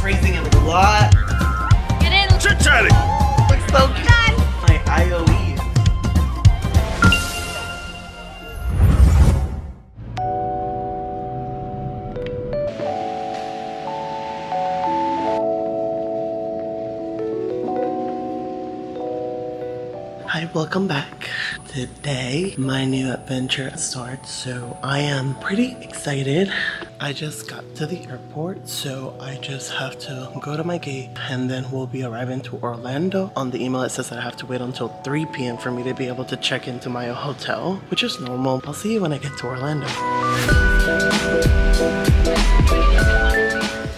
freezing a lot. Get in. Chit-chatting. Looks so good. My IOE. Hi, welcome back. Today, my new adventure starts, so I am pretty excited. I just got to the airport, so I just have to go to my gate and then we'll be arriving to Orlando. On the email it says that I have to wait until 3 p.m. for me to be able to check into my hotel, which is normal. I'll see you when I get to Orlando.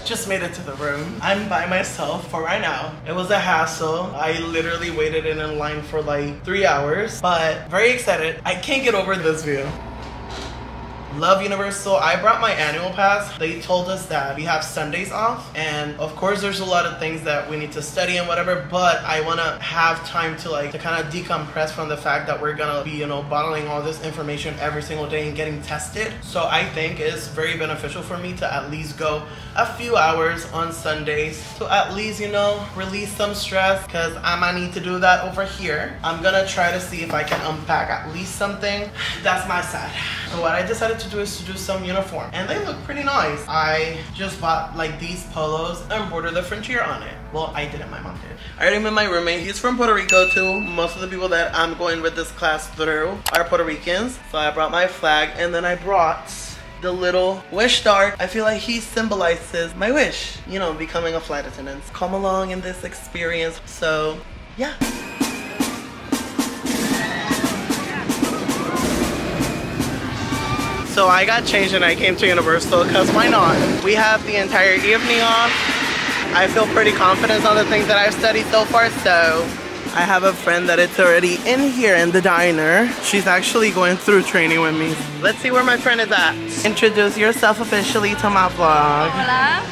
Just made it to the room. I'm by myself for right now. It was a hassle. I literally waited in a line for like 3 hours, but very excited. I can't get over this view. Love Universal. I brought my annual pass. They told us that we have Sundays off, and of course there's a lot of things that we need to study and whatever, but I want to have time to kind of decompress from the fact that we're gonna be, you know, bottling all this information every single day and getting tested. So I think it's very beneficial for me to at least go a few hours on Sundays to at least, you know, release some stress, because I might need to do that over here. I'm gonna try to see if I can unpack at least something. That's my side. So what I decided to do is to do some uniform, and they look pretty nice. I just bought like these polos and bordered the frontier on it. Well, I didn't, my mom did. I already met my roommate. He's from Puerto Rico too. Most of the people that I'm going with this class through are Puerto Ricans. So I brought my flag, and then I brought the little wish star. I feel like he symbolizes my wish, you know, becoming a flight attendant. Come along in this experience. So yeah. So I got changed and I came to Universal, because why not? We have the entire evening off. I feel pretty confident on the things that I've studied so far, so. I have a friend that it's already in here in the diner. She's actually going through training with me. Let's see where my friend is at. Introduce yourself officially to my vlog. Hola.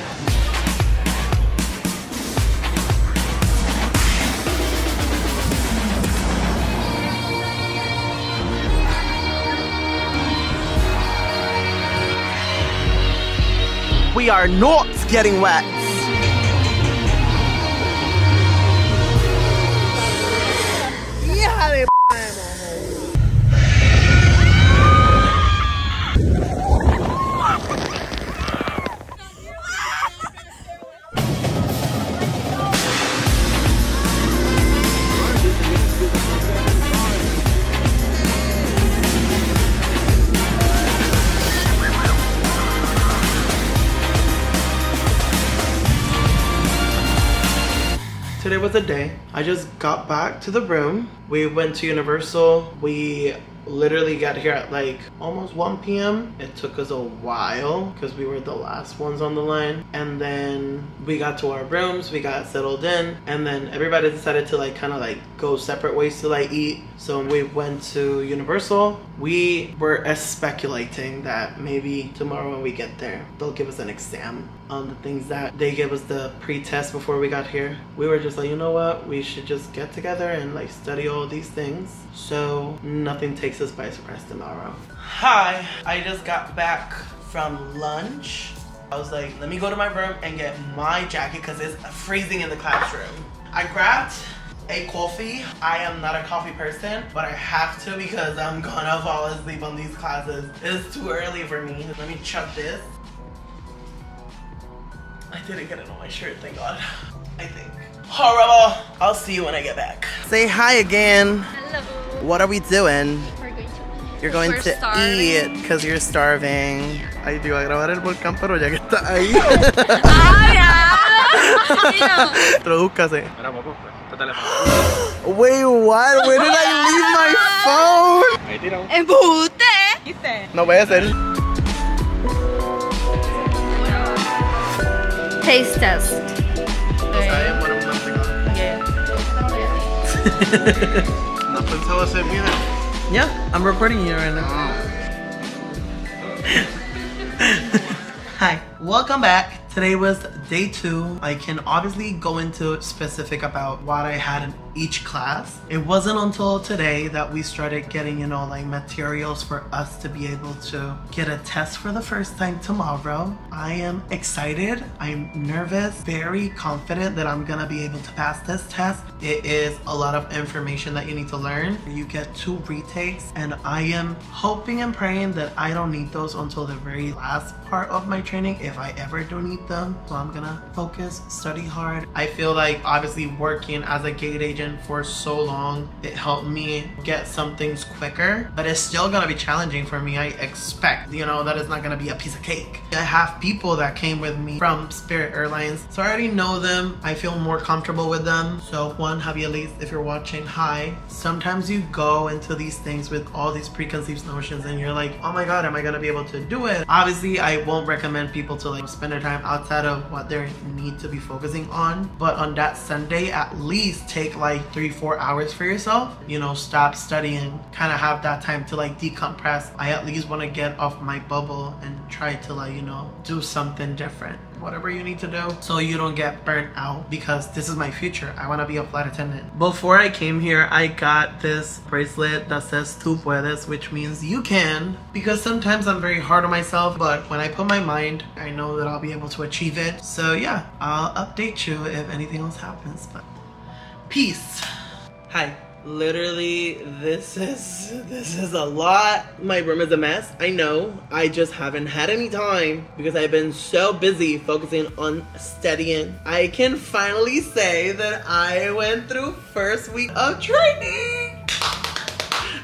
We are not getting wet. Yeah, today was the day. I just got back to the room. We went to Universal. We literally got here at like almost 1 p.m. It took us a while because we were the last ones on the line. And then we got to our rooms, we got settled in, and then everybody decided to go separate ways to eat. So we went to Universal. We were speculating that maybe tomorrow when we get there, they'll give us an exam on the things that they gave us the pre-test before we got here. We were just like, you know what? We should just get together and study all these things, so nothing takes us by surprise tomorrow. Hi, I just got back from lunch. I was like, let me go to my room and get my jacket because it's freezing in the classroom. I grabbed a coffee. I am not a coffee person, but I have to because I'm gonna fall asleep on these classes. It's too early for me. Let me chuck this. I didn't get it on my shirt, thank God. I think. Horrible. I'll see you when I get back. Say hi again. Hello. What are we doing? We're going to eat. You're going to eat because you're starving. Ay, te iba a grabar el volcán, pero ya que está ahí. Introdúzcase. Wait, what? Where did I leave my phone? Embute. No voy a hacer. Taste test. Yeah, I'm recording you right now. Hi, welcome back Today was day 2. I can obviously go into specific about what I had in each class. It wasn't until today that we started getting, you know, like materials for us to be able to get a test for the first time tomorrow. I am excited. I'm nervous, very confident that I'm gonna be able to pass this test. It is a lot of information that you need to learn. You get 2 retakes, and I am hoping and praying that I don't need those until the very last part of my training, if I ever do need them. So I'm gonna focus, study hard. I feel like obviously working as a gate agent for so long, it helped me get some things quicker, but it's still gonna be challenging for me. I expect, you know, that it's not gonna be a piece of cake. I have people that came with me from Spirit Airlines, so I already know them. I feel more comfortable with them. So Juan, Javielis, if you're watching, hi. Sometimes you go into these things with all these preconceived notions and you're like, oh my God, am I gonna be able to do it? Obviously, I won't recommend people to like spend their time outside of what they need to be focusing on, but on that Sunday, at least take like 3-4 hours for yourself, you know, stop studying, kind of have that time to like decompress. I at least want to get off my bubble and try to like, you know, do something different, whatever you need to do, so you don't get burnt out, because this is my future. I want to be a flight attendant. Before I came here, I got this bracelet that says "Tú puedes," which means you can, because sometimes I'm very hard on myself, but when I put my mind, I know that I'll be able to achieve it. So yeah, I'll update you if anything else happens, but peace. Hi. Literally, this is a lot. My room is a mess, I know. I just haven't had any time because I've been so busy focusing on studying. I can finally say that I went through first week of training.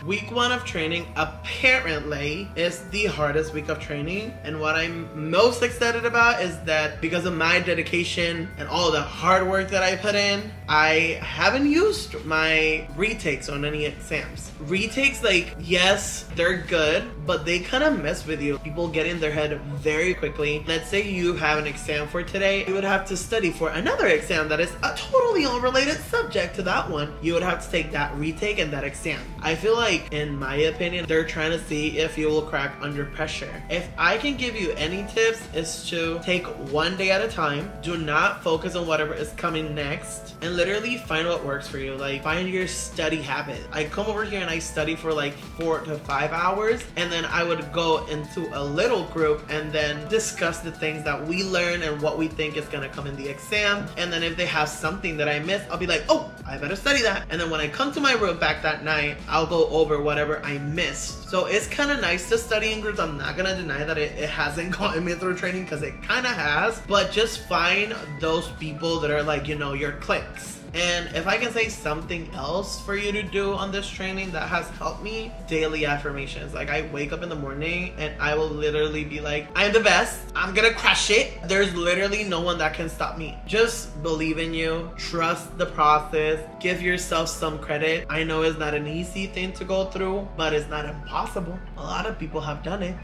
Week 1 of training apparently is the hardest week of training, and what I'm most excited about is that because of my dedication and all the hard work that I put in, I haven't used my retakes on any exams. Retakes, like, yes, they're good, but they kind of mess with you. People get in their head very quickly. Let's say you have an exam for today, you would have to study for another exam that is a totally unrelated subject to that one. You would have to take that retake and that exam. I feel like, in my opinion, they're trying to see if you will crack under pressure. If I can give you any tips, is to take one day at a time. Do not focus on whatever is coming next, and literally find what works for you. Like, find your study habit. I come over here and I study for like 4 to 5 hours, and then I would go into a little group and then discuss the things that we learn and what we think is gonna come in the exam. And then if they have something that I miss, I'll be like, oh, I better study that. And then when I come to my room back that night, I'll go over whatever I missed. So it's kind of nice to study in groups. I'm not gonna deny that it hasn't gotten me through training, because it kind of has, but just find those people that are like, you know, your cliques. And if I can say something else for you to do on this training that has helped me, daily affirmations. Like, I wake up in the morning and I will literally be like, I'm the best, I'm gonna crush it. There's literally no one that can stop me. Just believe in you, trust the process, give yourself some credit. I know it's not an easy thing to go through, but it's not impossible. A lot of people have done it.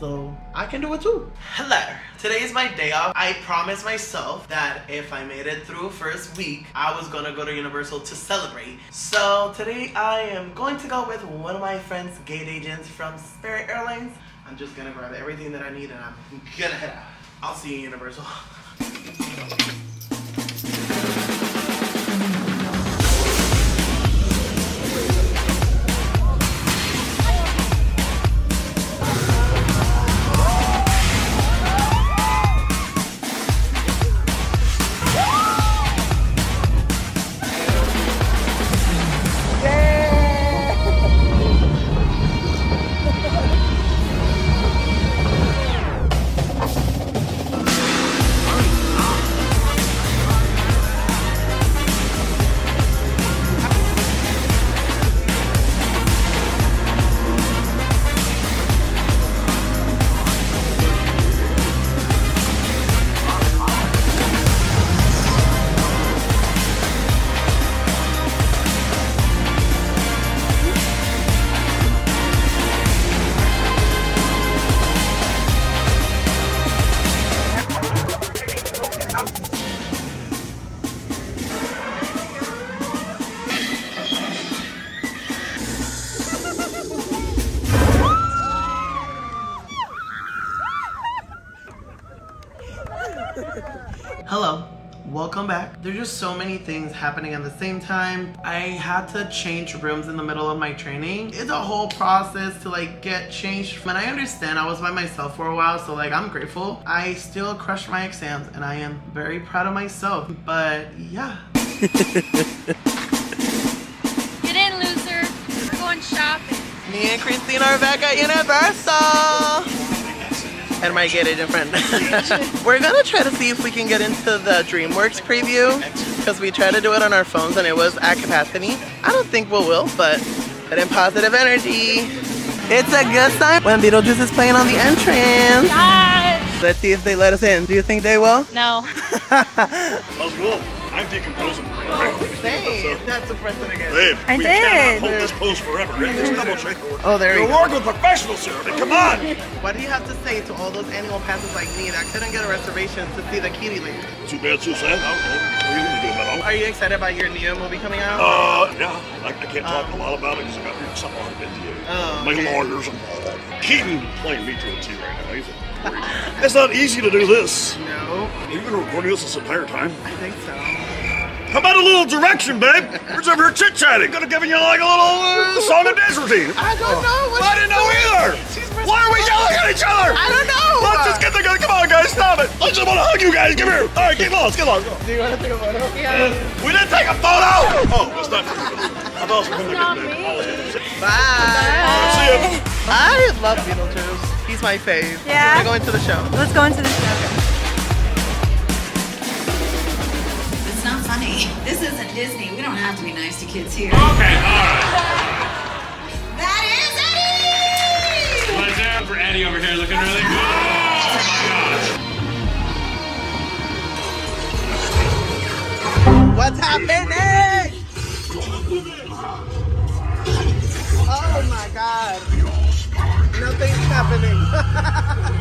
So I can do it too. Hello. Today is my day off. I promised myself that if I made it through first week, I was gonna go to Universal to celebrate. So today I am going to go with one of my friends, gate agents from Spirit Airlines. I'm just gonna grab everything that I need and I'm gonna head out. I'll see you, Universal. Hello, welcome back. There's just so many things happening at the same time. I had to change rooms in the middle of my training. It's a whole process to like get changed. And I understand I was by myself for a while, so like I'm grateful. I still crushed my exams and I am very proud of myself, but yeah. Get in, loser, we're going shopping. Me and Christine are back at Universal. And might get it in front. We're gonna try to see if we can get into the DreamWorks preview because we tried to do it on our phones and it was at capacity. I don't think we will, but in positive energy. It's a good sign when Beetlejuice is playing on the entrance. Yes. Let's see if they let us in. Do you think they will? No. I'm decomposing. Babe, that's impressive again. Babe, we cannot hold this pose forever. Just double check. Oh, there you go. You're working professional, sir. Come on. What do you have to say to all those annual passes like me that couldn't get a reservation to see the kitty lady? Too bad, too sad. What are you going to do about it? Are you excited about your Neo movie coming out? Yeah. I can't talk a lot about it because I got something on NDA. My lawyers and all that. Keaton playing me to a T right now. He's a It's not easy to do this. No. You've been recording this entire time? I think so. How about a little direction, babe? We're just over here chit-chatting. Could have given you like a little song and dance routine. I don't know. What I didn't know either. Why are we yelling at each other? I don't know. Let's just get together. Come on, guys. Stop it. I just want to hug you guys. Come here. All right, get lost. Get lost. Do you want to take a photo? Yeah. We didn't take a photo. Oh, that's not I thought it was going to get it. Bye. See ya. I love Beetlejuice. He's my fave. Yeah. We're going to the show. Let's go into the show. It's not funny. This isn't Disney. We don't have to be nice to kids here. Okay, all right. That is Eddie! What's up for Eddie over here looking really good? Oh my gosh. What's happening? Oh my god. Nothing's happening.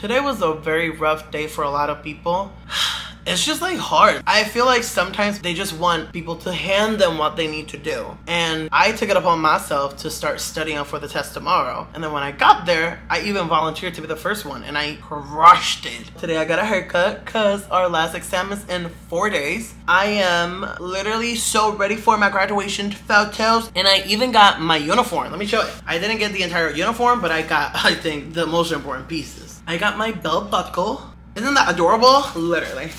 Today was a very rough day for a lot of people. It's just like hard. I feel like sometimes they just want people to hand them what they need to do. And I took it upon myself to start studying for the test tomorrow. And then when I got there, I even volunteered to be the first one and I crushed it. Today I got a haircut cause our last exam is in 4 days. I am literally so ready for my graduation photos. And I even got my uniform. Let me show it. I didn't get the entire uniform, but I got, I think, the most important pieces. I got my belt buckle. Isn't that adorable? Literally.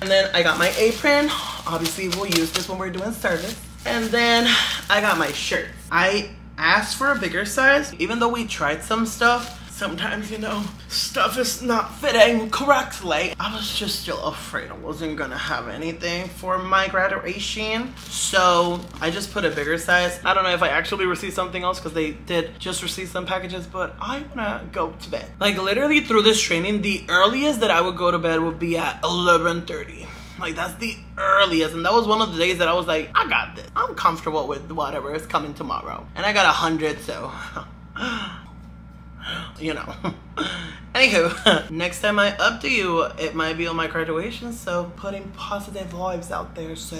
And then I got my apron. Obviously, we'll use this when we're doing service. And then I got my shirt. I asked for a bigger size. Even though we tried some stuff, sometimes, you know, stuff is not fitting correctly. I was just still afraid I wasn't gonna have anything for my graduation. So I just put a bigger size. I don't know if I actually received something else because they did just receive some packages, but I wanna go to bed. Like literally through this training, the earliest that I would go to bed would be at 11:30. Like that's the earliest, and that was one of the days that I was like, I got this. I'm comfortable with whatever is coming tomorrow. And I got 100, so. You know. Anywho, next time I update you, it might be on my graduation, so putting positive vibes out there, so.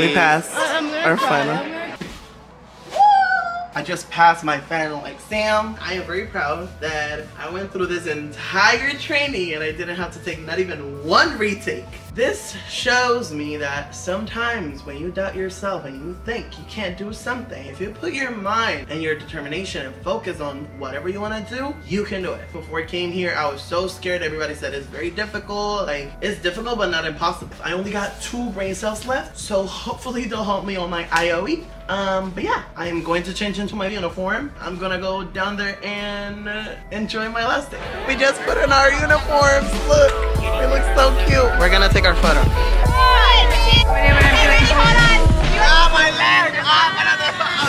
We passed our final. I just passed my final exam. I am very proud that I went through this entire training and I didn't have to take not even one retake. This shows me that sometimes when you doubt yourself and you think you can't do something, if you put your mind and your determination and focus on whatever you want to do, you can do it. Before I came here, I was so scared. Everybody said it's very difficult. Like, it's difficult but not impossible. I only got 2 brain cells left, so hopefully they'll help me on my IOE. But yeah, I am going to change into my uniform. I'm gonna go down there and enjoy my last day. We just put in our uniforms. Look, it looks so cute. We're gonna take our photo. Hey, ready, hold on. Oh, my leg! Oh, my other phone.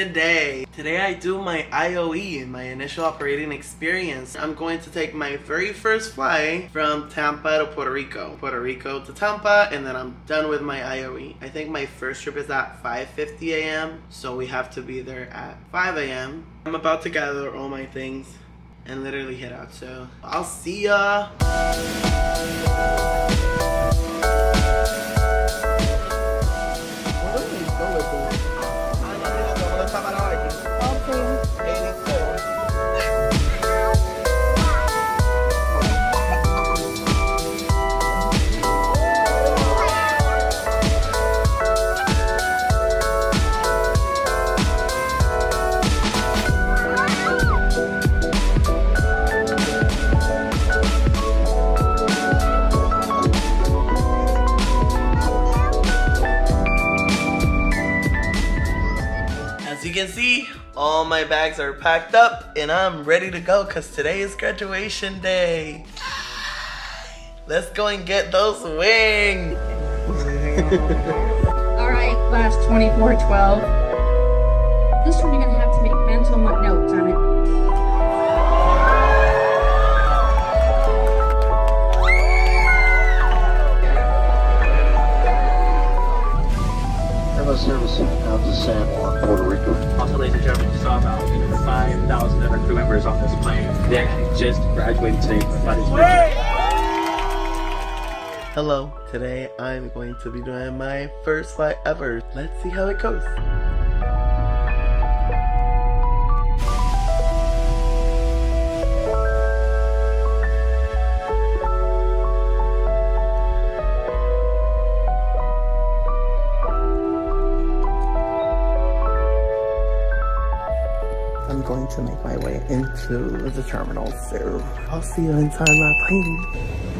Today I do my IOE, my initial operating experience. I'm going to take my very first flight from Tampa to Puerto Rico, Puerto Rico to Tampa, and then I'm done with my IOE. I think my first trip is at 5:50 a.m., so we have to be there at 5 a.m. I'm about to gather all my things and literally head out, so I'll see ya! You can see all my bags are packed up and I'm ready to go because today is graduation day. Let's go and get those wings. All right, class 2412. This one you're gonna have to make mental notes on it. Service out to San Juan, Puerto Rico. Also, ladies and gentlemen, you saw about 5,000 other crew members on this plane. They actually just graduated today. Hello, today I'm going to be doing my first flight ever. Let's see how it goes. I'm going to make my way into the terminal, so I'll see you inside my plane.